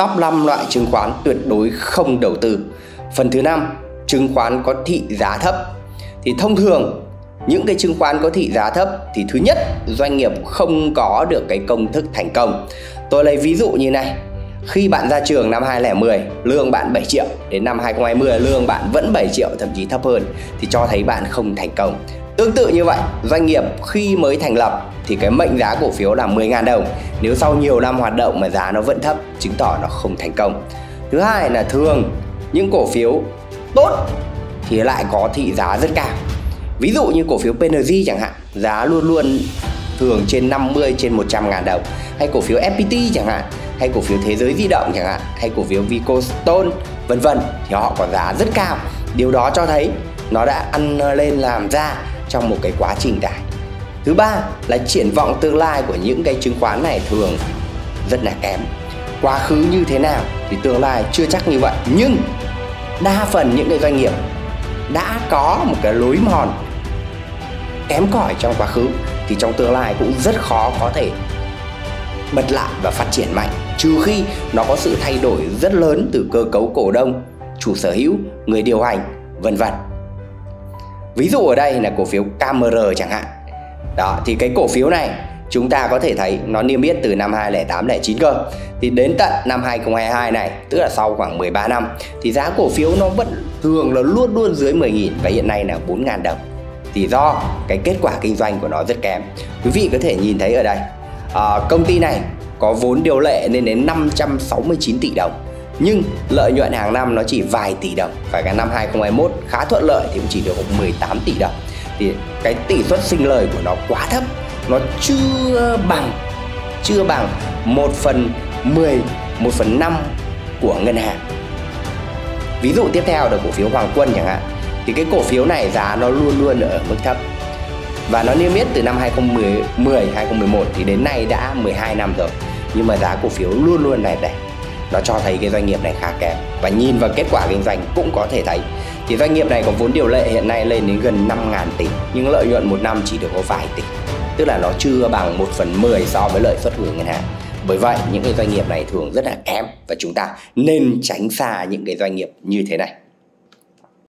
top 5 loại chứng khoán tuyệt đối không đầu tư. Phần thứ 5, chứng khoán có thị giá thấp. Thì thông thường những cái chứng khoán có thị giá thấp thì thứ nhất, doanh nghiệp không có được cái công thức thành công. Tôi lấy ví dụ như này, khi bạn ra trường năm 2010, lương bạn 7 triệu, đến năm 2020 lương bạn vẫn 7 triệu, thậm chí thấp hơn, thì cho thấy bạn không thành công. Tương tự như vậy, doanh nghiệp khi mới thành lập thì cái mệnh giá cổ phiếu là 10.000 đồng. Nếu sau nhiều năm hoạt động mà giá nó vẫn thấp, chứng tỏ nó không thành công. Thứ hai là thường những cổ phiếu tốt thì lại có thị giá rất cao. Ví dụ như cổ phiếu PNJ chẳng hạn, giá luôn luôn thường trên 50 trên 100.000 đồng. Hay cổ phiếu FPT chẳng hạn, hay cổ phiếu Thế Giới Di Động chẳng hạn, hay cổ phiếu Vico Stone vân vân, thì họ có giá rất cao. Điều đó cho thấy nó đã ăn lên làm ra trong một cái quá trình dài. Thứ ba là triển vọng tương lai của những cái chứng khoán này thường rất là kém. Quá khứ như thế nào thì tương lai chưa chắc như vậy, nhưng đa phần những cái doanh nghiệp đã có một cái lối mòn kém cỏi trong quá khứ thì trong tương lai cũng rất khó có thể bật lại và phát triển mạnh, trừ khi nó có sự thay đổi rất lớn từ cơ cấu cổ đông, chủ sở hữu, người điều hành, vân vân. Ví dụ ở đây là cổ phiếu KMR chẳng hạn. Đó, thì cái cổ phiếu này chúng ta có thể thấy nó niêm yết từ năm 2008-09 cơ. Thì đến tận năm 2022 này, tức là sau khoảng 13 năm, thì giá cổ phiếu nó vẫn thường là luôn luôn dưới 10.000 và hiện nay là 4.000 đồng. Thì do cái kết quả kinh doanh của nó rất kém. Quý vị có thể nhìn thấy ở đây, công ty này có vốn điều lệ lên đến 569 tỷ đồng. Nhưng lợi nhuận hàng năm nó chỉ vài tỷ đồng. Và cả năm 2021 khá thuận lợi thì cũng chỉ được 18 tỷ đồng. Thì cái tỷ suất sinh lời của nó quá thấp. Nó chưa bằng 1/10, 1/5 của ngân hàng. Ví dụ tiếp theo là cổ phiếu Hoàng Quân chẳng hạn. Thì cái cổ phiếu này giá nó luôn luôn ở mức thấp. Và nó niêm yết từ năm 2010-2011 thì đến nay đã 12 năm rồi. Nhưng mà giá cổ phiếu luôn luôn này đây. Nó cho thấy cái doanh nghiệp này khá kém. Và nhìn vào kết quả kinh doanh cũng có thể thấy. Thì doanh nghiệp này có vốn điều lệ hiện nay lên đến gần 5.000 tỷ. Nhưng lợi nhuận một năm chỉ được có vài tỷ. Tức là nó chưa bằng 1/10 so với lợi suất của ngân hàng. Bởi vậy những cái doanh nghiệp này thường rất là kém. Và chúng ta nên tránh xa những cái doanh nghiệp như thế này.